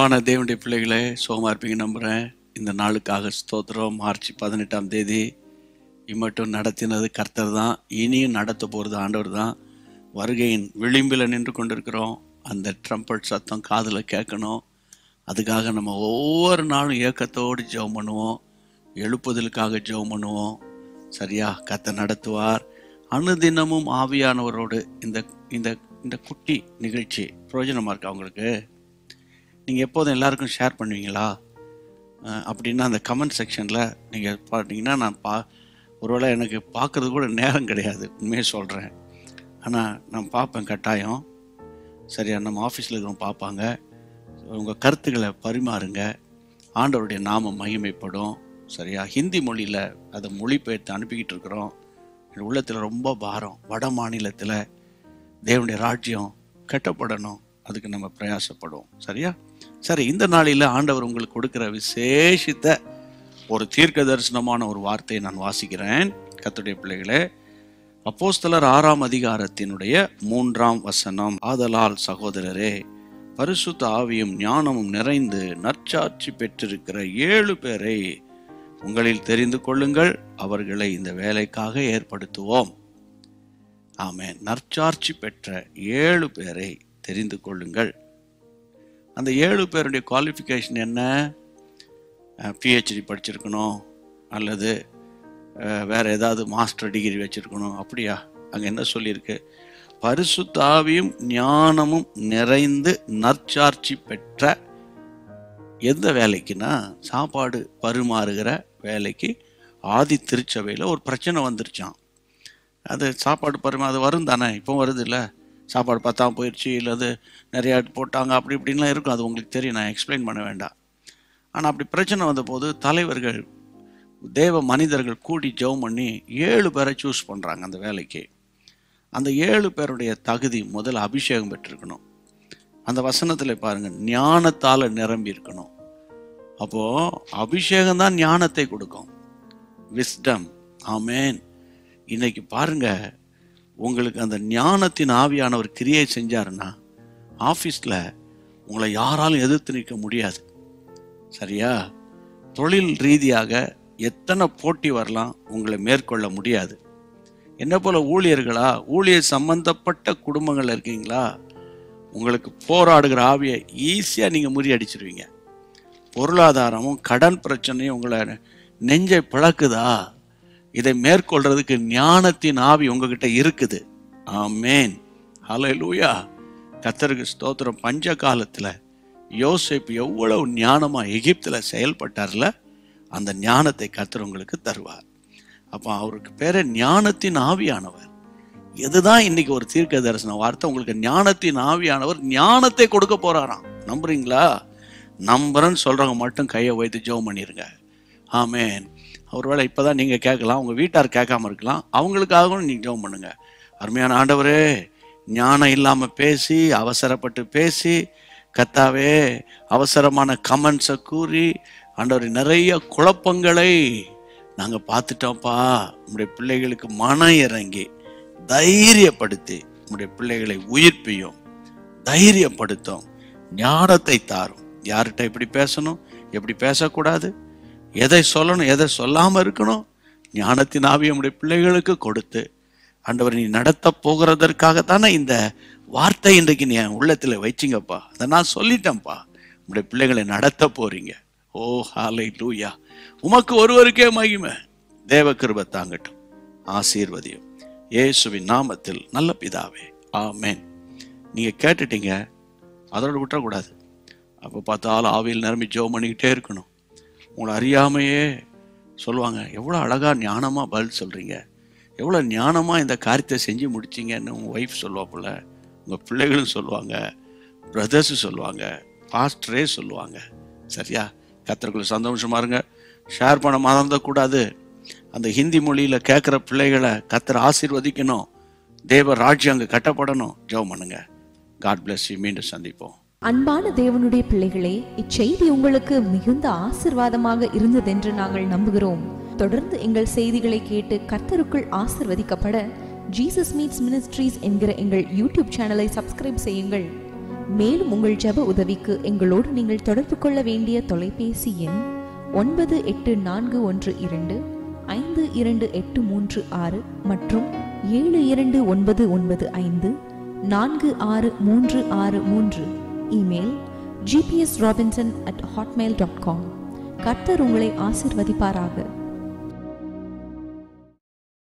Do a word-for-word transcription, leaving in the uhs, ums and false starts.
அன்பான தேவனுடைய பிள்ளைகளே, சோகமாக இருப்பீங்க நம்புகிறேன். இந்த நாளுக்காக ஸ்தோத்திரம். மார்ச் பதினெட்டாம் தேதி இம்மட்டும் நடத்தினது கர்த்தர் தான். இனியும் நடத்த போகிறது ஆண்டவர் தான். வருகையின் விளிம்பில் நின்று கொண்டிருக்கிறோம். அந்த ட்ரம்பட் சத்தம் காதில் கேட்கணும். அதுக்காக நம்ம ஒவ்வொரு நாளும் ஏக்கத்தோடு ஜெபம் பண்ணுவோம், எழுப்புதலுக்காக ஜெபம் பண்ணுவோம். சரியா கர்த்தர் நடத்துவார். அனுதினமும் ஆவியானவரோடு இந்த இந்த இந்த குட்டி நிகழ்ச்சி பிரயோஜனமாக இருக்குது. அவங்களுக்கு நீங்கள் எப்போதும் எல்லாருக்கும் ஷேர் பண்ணுவீங்களா அப்படின்னா அந்த கமெண்ட் செக்ஷனில் நீங்கள் பார்த்தீங்கன்னா, நான் பா ஒருவேளை எனக்கு பார்க்குறது கூட நேரம் கிடையாது, உண்மையே சொல்கிறேன். ஆனால் நான் பார்ப்பேன் கட்டாயம். சரியா நம்ம ஆஃபீஸில் இருக்கிறவங்க பார்ப்பாங்க. உங்கள் கருத்துக்களை பரிமாறுங்க, ஆண்டவருடைய நாமம் மகிமைப்படும். சரியா ஹிந்தி மொழியில் அதை மொழிபெயர்த்து அனுப்பிக்கிட்டு இருக்கிறோம். என் உள்ளத்தில் ரொம்ப பாரம். வட மாநிலத்தில் தேவனுடைய ராஜ்யம் கட்டப்படணும், அதுக்கு நம்ம பிரயாசப்படுவோம். சரியா சரி, இந்த நாளில் ஆண்டவர் உங்களுக்கு கொடுக்குற விசேஷித்த ஒரு தீர்க்க தரிசனமான ஒரு வார்த்தையை நான் வாசிக்கிறேன். கர்த்தருடைய பிள்ளைகளே, அப்போஸ்தலர் ஆறாம் அதிகாரத்தினுடைய மூன்றாம் வசனம். ஆதலால் சகோதரரே, பரிசுத்த ஆவியும் ஞானமும் நிறைந்து நற்சாட்சி பெற்றிருக்கிற ஏழு பேரை உங்களில் தெரிந்து கொள்ளுங்கள், அவர்களை இந்த வேலைக்காக ஏற்படுத்துவோம். ஆமே. நற்சாட்சி பெற்ற ஏழு பேரை தெரிந்து கொள்ளுங்கள். அந்த ஏழு பேருடைய குவாலிஃபிகேஷன் என்ன? பிஹெச்டி படிச்சிருக்கணும், அல்லது வேறு ஏதாவது மாஸ்டர் டிகிரி வச்சுருக்கணும். அப்படியா? அங்கே என்ன சொல்லியிருக்கு? பரிசுத்த ஆவியும் ஞானமும் நிறைந்து நற்சாட்சி பெற்ற எந்த வேலைக்குன்னா, சாப்பாடு பரிமாறுகிற வேலைக்கு. ஆதி திருச்சபையில் ஒரு பிரச்சனை வந்துருச்சான். அது சாப்பாடு பரிமாறு அது வரும் தானே, இப்போ வருது இல்லை? சாப்பாடு பத்தாமல் போயிடுச்சு, இல்லது நிறையா போட்டாங்க, அப்படி இப்படின்லாம் இருக்கும். அது உங்களுக்கு தெரியும், நான் எக்ஸ்பிளைன் பண்ண வேண்டாம். ஆனால் அப்படி பிரச்சனை வந்தபோது தலைவர்கள், தேவ மனிதர்கள் கூடி ஜெபம் பண்ணி ஏழு பேரை சூஸ் பண்ணுறாங்க அந்த வேலைக்கு. அந்த ஏழு பேருடைய தகுதி முதல்ல அபிஷேகம் பெற்றிருக்கணும். அந்த வசனத்தில் பாருங்கள், ஞானத்தால் நிரம்பி இருக்கணும். அப்போது அபிஷேகம் தான் ஞானத்தை கொடுக்கும், விஸ்டம். ஆமேன். இன்றைக்கி பாருங்கள், உங்களுக்கு அந்த ஞானத்தின் ஆவியானவர் கிரியை செஞ்சாருன்னா ஆஃபீஸில் உங்களை யாராலும் எதிர்த்து நிற்க முடியாது. சரியா தொழில் ரீதியாக எத்தனை போட்டி வரலாம், உங்களை மேற்கொள்ள முடியாது. என்ன போல் ஊழியர்களா, ஊழியர் சம்பந்தப்பட்ட குடும்பங்கள் இருக்கீங்களா, உங்களுக்கு போராடுகிற ஆவியை ஈஸியாக நீங்கள் முறியடிச்சிருவீங்க. பொருளாதாரமும் கடன் பிரச்சனையும் உங்களை நெஞ்சை பிளக்குதா, இதை மேற்கொள்றதுக்கு ஞானத்தின் ஆவி உங்ககிட்ட இருக்குது. ஆமேன். ஹல்லேலூயா. கர்த்தருக்கு ஸ்தோத்திரம். பஞ்ச காலத்தில் யோசேப்பு எவ்வளவு ஞானமாக எகிப்தில் செயல்பட்டார்ல, அந்த ஞானத்தை கர்த்தர் உங்களுக்கு தருவார். அப்போ அவருக்கு பேர் ஞானத்தின் ஆவியானவர். இதுதான் இன்னைக்கு ஒரு தீர்க்க தரிசன வார்த்தை. உங்களுக்கு ஞானத்தின் ஆவியானவர் ஞானத்தை கொடுக்க போறாராம். நம்புறீங்களா? நம்புறேன்னு சொல்றவங்க மட்டும் கையை வைத்து ஜெபம் பண்ணிருங்க. ஆமேன். ஒருவேளை இப்போதான் நீங்கள் கேட்கலாம், உங்கள் வீட்டார் கேட்காம இருக்கலாம், அவங்களுக்காகவும் நீங்கள் ஜெபம் பண்ணுங்க. அருமையான ஆண்டவரே, ஞானம் இல்லாமல் பேசி, அவசரப்பட்டு பேசி, கர்த்தாவே அவசரமான கமெண்ட்ஸை கூறி, ஆண்டவர் நிறைய குழப்பங்களை நாங்கள் பார்த்துட்டோம்ப்பா. நம்முடைய பிள்ளைகளுக்கு மன இறங்கி தைரியப்படுத்தி, நம்முடைய பிள்ளைகளை உயிர்ப்பியும் தைரியப்படுத்தும், ஞானத்தை தாரும். யார்கிட்ட எப்படி பேசணும், எப்படி பேசக்கூடாது, எதை சொல்லணும், எதை சொல்லாமல் இருக்கணும், ஞானத்தின் ஆவியை நம்முடைய பிள்ளைகளுக்கு கொடுத்து, ஆண்டவர் நீ நடத்த போகிறதற்காகத்தானே இந்த வார்த்தை இன்றைக்கு நீ என் உள்ளத்தில் வச்சிங்கப்பா, அதை நான் சொல்லிட்டேன்ப்பா, நம்முடைய பிள்ளைகளை நடத்த போறீங்க. ஓ ஹல்லேலூயா. உமக்கு ஒருவருக்கே மகிமை. தேவ கிருபை தாங்கட்டும், ஆசீர்வதியும். இயேசுவின் நாமத்தில் நல்ல பிதாவே, ஆமேன். நீங்கள் கேட்டுட்டீங்க, அதோடு விட்டுறக்கூடாது. அப்போ பார்த்தாலும் ஆவியில் நிரம்பி ஜெபம் பண்ணிக்கிட்டே இருக்கணும். உங்களை அறியாமையே சொல்லுவாங்க, எவ்வளோ அழகாக ஞானமாக பதில் சொல்கிறீங்க, எவ்வளோ ஞானமாக இந்த காரியத்தை செஞ்சு முடிச்சிங்கன்னு உங்கள் ஒய்ஃப் சொல்லுவாப்புல, உங்கள் பிள்ளைகளும் சொல்லுவாங்க, பிரதர்ஸும் சொல்லுவாங்க, பாஸ்டரே சொல்லுவாங்க. சரியா கர்த்தருக்குள்ள சந்தோஷமாக இருங்க. ஷேர் பண்ண மறந்துடக்கூடாது. அந்த ஹிந்தி மொழியில் கேட்குற பிள்ளைகளை கர்த்தர் ஆசீர்வதிக்கணும். தேவ ராஜ்யம் அங்கே கட்டப்படணும். ஜெபம் பண்ணுங்க. God bless you. மீண்டும் சந்திப்போம். அன்பான தேவனுடைய பிள்ளைகளே, இச்செய்தி உங்களுக்கு மிகுந்த ஆசீர்வாதமாக இருந்ததென்று நாங்கள் நம்புகிறோம். தொடர்ந்து எங்கள் செய்திகளை கேட்டு கர்த்தருக்குள் ஆசீர்வதிக்கப்பட ஜீசஸ் மீட்ஸ் மினிஸ்ட்ரீஸ் என்கிற எங்கள் யூடியூப் சேனலை சப்ஸ்கிரைப் செய்யுங்கள். மேலும் உங்கள் ஜெப உதவிக்கு எங்களோடு நீங்கள் தொடர்பு கொள்ள வேண்டிய தொலைபேசி எண் ஒன்பது எட்டு நான்கு ஒன்று இரண்டு ஐந்து இரண்டு எட்டு மூன்று ஆறு மற்றும் ஏழு இரண்டு ஒன்பது ஒன்பது ஐந்து நான்கு ஆறு மூன்று ஆறு மூன்று. Email GPS Robinson at Hotmail dot com. கர்த்தர் உங்களை ஆசீர்வதிப்பாராக.